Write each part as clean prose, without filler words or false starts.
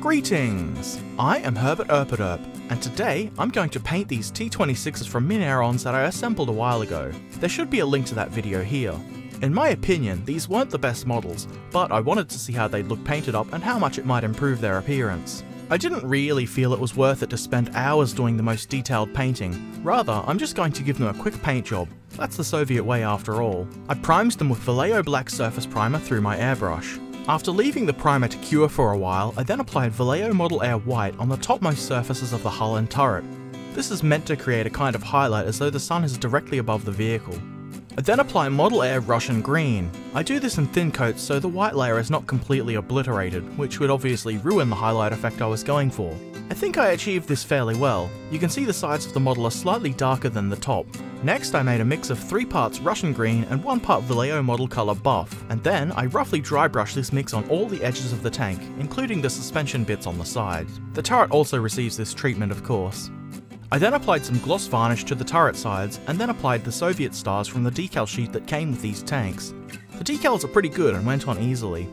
Greetings! I am Herbert Erpaderp, and today I'm going to paint these T-26s from Minairons that I assembled a while ago. There should be a link to that video here. In my opinion, these weren't the best models, but I wanted to see how they'd look painted up and how much it might improve their appearance. I didn't really feel it was worth it to spend hours doing the most detailed painting. Rather, I'm just going to give them a quick paint job. That's the Soviet way after all. I primed them with Vallejo black surface primer through my airbrush. After leaving the primer to cure for a while, I then applied Vallejo Model Air White on the topmost surfaces of the hull and turret. This is meant to create a kind of highlight as though the sun is directly above the vehicle. I then apply Model Air Russian Green. I do this in thin coats so the white layer is not completely obliterated, which would obviously ruin the highlight effect I was going for. I think I achieved this fairly well. You can see the sides of the model are slightly darker than the top. Next, I made a mix of 3 parts Russian green and 1 part Vallejo model colour buff, and then I roughly dry brush this mix on all the edges of the tank, including the suspension bits on the sides. The turret also receives this treatment, of course. I then applied some gloss varnish to the turret sides, and then applied the Soviet stars from the decal sheet that came with these tanks. The decals are pretty good and went on easily.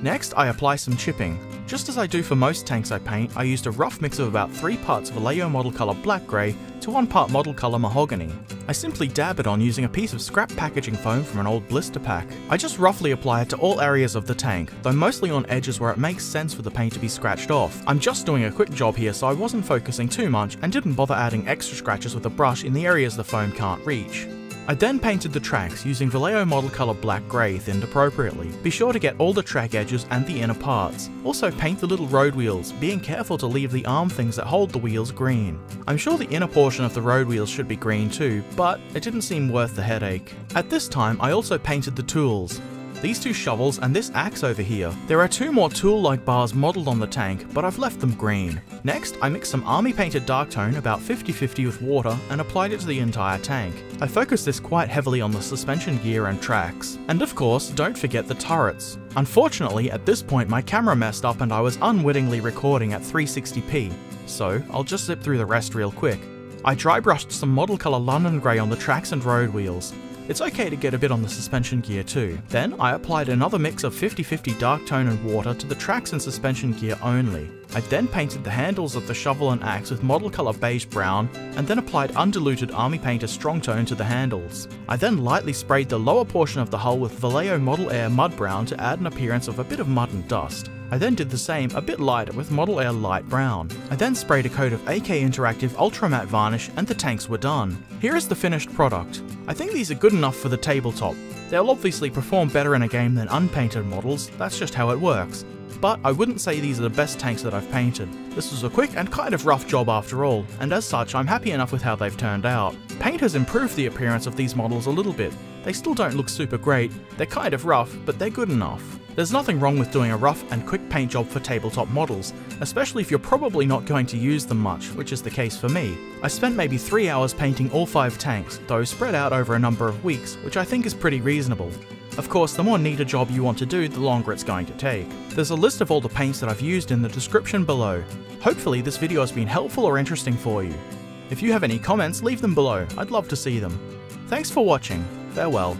Next, I apply some chipping. Just as I do for most tanks I paint, I used a rough mix of about 3 parts Vallejo Model Colour Black Grey to 1 part Model Colour Mahogany. I simply dab it on using a piece of scrap packaging foam from an old blister pack. I just roughly apply it to all areas of the tank, though mostly on edges where it makes sense for the paint to be scratched off. I'm just doing a quick job here so I wasn't focusing too much and didn't bother adding extra scratches with a brush in the areas the foam can't reach. I then painted the tracks using Vallejo Model Colour Black Grey thinned appropriately. Be sure to get all the track edges and the inner parts. Also paint the little road wheels, being careful to leave the arm things that hold the wheels green. I'm sure the inner portion of the road wheels should be green too, but it didn't seem worth the headache. At this time I also painted the tools. These 2 shovels and this axe over here. There are 2 more tool-like bars modelled on the tank, but I've left them green. Next, I mixed some Army Painter Dark Tone about 50-50 with water and applied it to the entire tank. I focused this quite heavily on the suspension gear and tracks. And of course, don't forget the turrets. Unfortunately, at this point my camera messed up and I was unwittingly recording at 360p, so I'll just zip through the rest real quick. I dry brushed some Model Colour London Grey on the tracks and road wheels. It's okay to get a bit on the suspension gear too. Then I applied another mix of 50-50 dark tone and water to the tracks and suspension gear only. I then painted the handles of the shovel and axe with Model Colour Beige Brown and then applied undiluted Army Painter Strong Tone to the handles. I then lightly sprayed the lower portion of the hull with Vallejo Model Air Mud Brown to add an appearance of a bit of mud and dust. I then did the same a bit lighter with Model Air Light Brown. I then sprayed a coat of AK Interactive Ultra Matte Varnish and the tanks were done. Here is the finished product. I think these are good enough for the tabletop. They'll obviously perform better in a game than unpainted models, that's just how it works. But I wouldn't say these are the best tanks that I've painted. This was a quick and kind of rough job after all, and as such I'm happy enough with how they've turned out. Paint has improved the appearance of these models a little bit. They still don't look super great, they're kind of rough, but they're good enough. There's nothing wrong with doing a rough and quick paint job for tabletop models, especially if you're probably not going to use them much, which is the case for me. I spent maybe 3 hours painting all 5 tanks, though spread out over a number of weeks, which I think is pretty reasonable. Of course, the more neat a job you want to do, the longer it's going to take. There's a list of all the paints that I've used in the description below. Hopefully this video has been helpful or interesting for you. If you have any comments, leave them below, I'd love to see them. Thanks for watching, farewell.